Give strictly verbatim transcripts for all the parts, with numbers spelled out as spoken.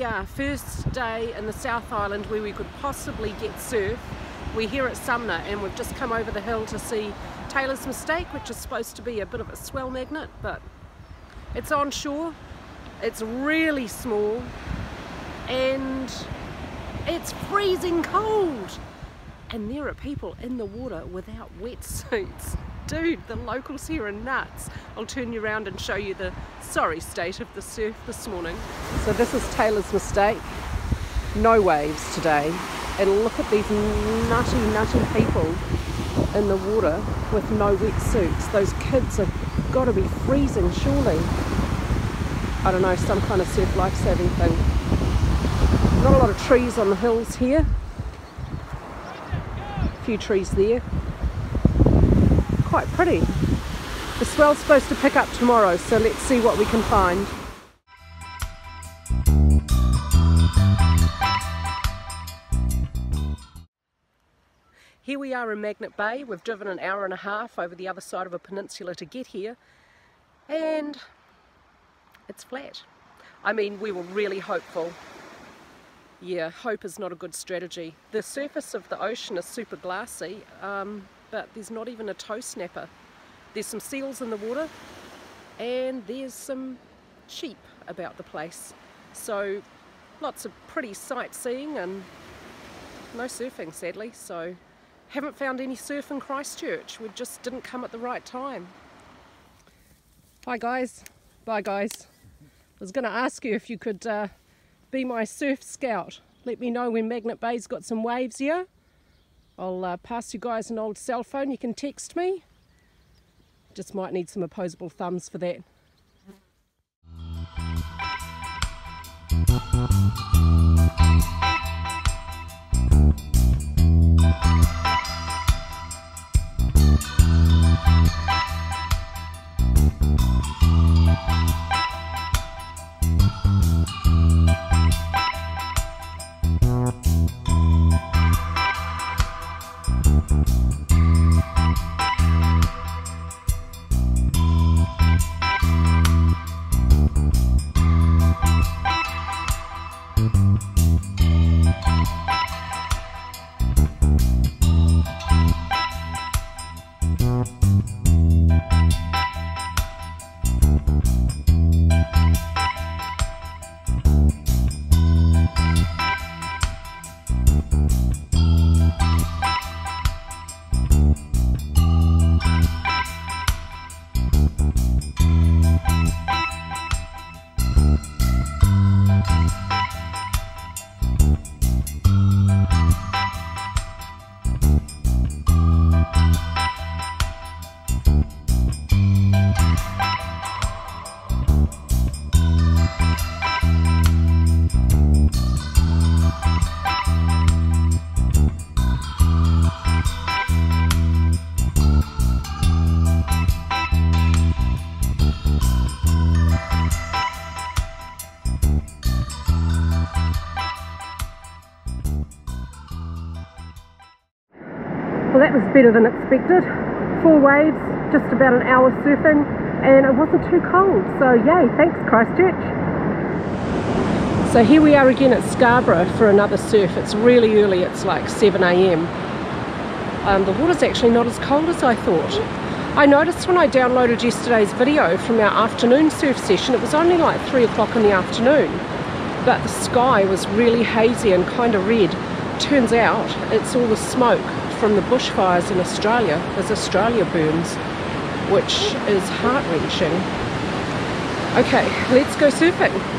we are, first day in the South Island where we could possibly get surf. We're here at Sumner and we've just come over the hill to see Taylor's Mistake, which is supposed to be a bit of a swell magnet, but it's on shore, it's really small, and it's freezing cold. And there are people in the water without wetsuits. Dude, the locals here are nuts. I'll turn you around and show you the sorry state of the surf this morning. So this is Taylor's Mistake. No waves today. And look at these nutty, nutty people in the water with no wetsuits. Those kids have got to be freezing, surely. I don't know, some kind of surf life-saving thing. Not a lot of trees on the hills here. A few trees there. Quite pretty. The swell's supposed to pick up tomorrow, so let's see what we can find. Here we are in Magnet Bay. We've driven an hour and a half over the other side of a peninsula to get here, and it's flat. I mean, we were really hopeful. Yeah, hope is not a good strategy. The surface of the ocean is super glassy, um, but there's not even a toe snapper. There's some seals in the water, and there's some sheep about the place. So lots of pretty sightseeing and no surfing, sadly. So haven't found any surf in Christchurch. We just didn't come at the right time. Hi guys. Bye guys. I was going to ask you if you could uh, be my surf scout. Let me know when Magnet Bay's got some waves here. I'll uh, pass you guys an old cell phone. You can text me. Just might need some opposable thumbs for that. Well, that was better than expected. Four waves, just about an hour surfing, and it wasn't too cold, so yay, thanks Christchurch. So here we are again at Scarborough for another surf. It's really early, it's like seven A M. Um, the water's actually not as cold as I thought. I noticed when I downloaded yesterday's video from our afternoon surf session, it was only like three o'clock in the afternoon, but the sky was really hazy and kind of red. Turns out it's all the smoke from the bushfires in Australia as Australia burns, which is heart-wrenching. Okay, let's go surfing.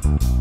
We'll be right back.